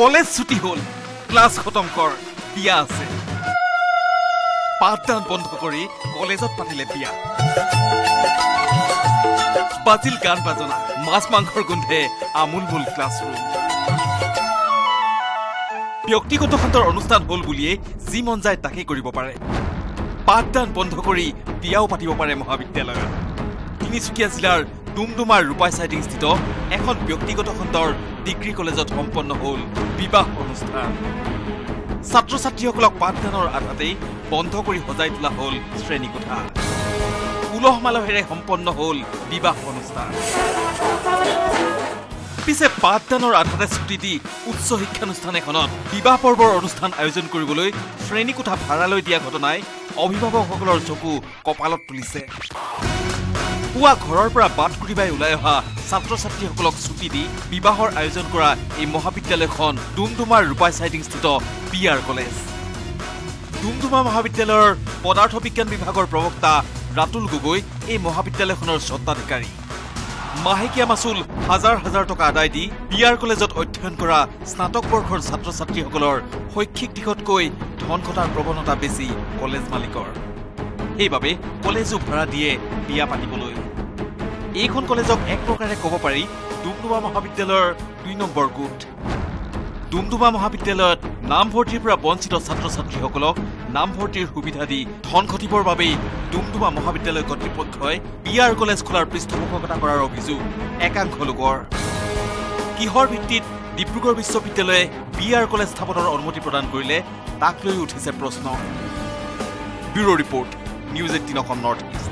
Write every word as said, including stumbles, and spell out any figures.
College ছুটি হল, class খতম কৰ, বিয়া আছে। পাঠদান বন্ধ কৰি কলেজত পাতিলে বিয়া। বাজিল গান বাজনা, মাছ মাংসৰ গোন্ধে আমোলমোল ক্লাছৰুম। ব্যক্তিগত খণ্ডৰ অনুষ্ঠান হল বুলিয়ে যি মন যায় তাকে কৰিব পাৰে। পাঠদান বন্ধ কৰি বিয়াও পাতিব পাৰে মহাবিদ্যালয়ত। তিনিচুকীয়া জিলাৰ ডুমডুমাৰ ৰূপাই চাইডিংস্থিত এখন ব্যক্তিগত খণ্ডৰ ডিগ্ৰী কলেজত সম্পন্ন হল বিবাহ অনুষ্ঠান। ছাত্ৰ ছাত্ৰীসকলক পাঠদানৰ আঘাতেই বন্ধ কৰি সজাই তোলা হল শ্ৰেণীকোঠা। উলহ মালহেৰে সম্পন্ন হল বিবাহ অনুষ্ঠান। পিছে পাঠদানৰ আধাতে ছুটি দি উচ্চ শিক্ষানুষ্ঠান এখনত বিবাহ পৰ্বৰ অনুষ্ঠান আয়োজন কৰিবলৈ শ্ৰেণীকোঠা ভাড়ালৈ দিয়া ঘটনাই অভিভাৱকসকলৰ চকু কপালত তুলিছে। পুৱা ঘৰৰ পৰা বাট কুৰিবাই ওলাই অহা ছাত্ৰ ছাত্ৰীসকলক ছুটি দি বিবাহৰ আয়োজন কৰা এই মহাবিদ্যালয়খন ডুমডুমাৰ ৰূপাই চাইডিংস্থিত বি আৰ কলেজ। ডুমডুমা মহাবিদ্যালয়ৰ পদাৰ্থ বিজ্ঞান বিভাগৰ প্ৰবক্তা ৰাতুল গগৈ এই মহাবিদ্যালয়খনৰ স্বত্বাধিকাৰী। মাহেকীয়া মাচুল হাজাৰ হাজাৰ টকা আদায় দি বি আৰ কলেজত অধ্যয়ন কৰা স্নাতক বৰ্ষৰ ছাত্ৰ ছাত্ৰীসকলৰ শৈক্ষিক দিশতকৈ ধন ঘটাৰ প্ৰৱণতা বেছি কলেজ মালিকৰ। সেইবাবে কলেজো ভাড়া দিয়ে বিয়া পাতিবলৈ। এইখন কলেজক এক প্ৰকাৰে ক'ব পাৰি ডুমডুমা মহাবিদ্যালয়ৰ দুই নম্বৰ গোট। ডুমডুমা মহাবিদ্যালয়ত নামভৰ্তিৰ পৰা বঞ্চিত ছাত্ৰ ছাত্ৰীসকলক নামভৰ্তিৰ সুবিধা দি ধন ঘটিবৰ বাবেই ডুমডুমা মহাবিদ্যালয় কৰ্তৃপক্ষই বি আৰ কলেজ খোলাৰ পৃষ্ঠপোষকতা কৰাৰ অভিযোগ একাংশ লোকৰ। কিহৰ ভিত্তিত ডিব্ৰুগড় বিশ্ববিদ্যালয়ে বি আৰ কলেজ স্থাপনৰ অনুমতি প্ৰদান কৰিলে তাক লৈ উঠিছে প্ৰশ্ন। Bureau' report, news eighteen Assam north east.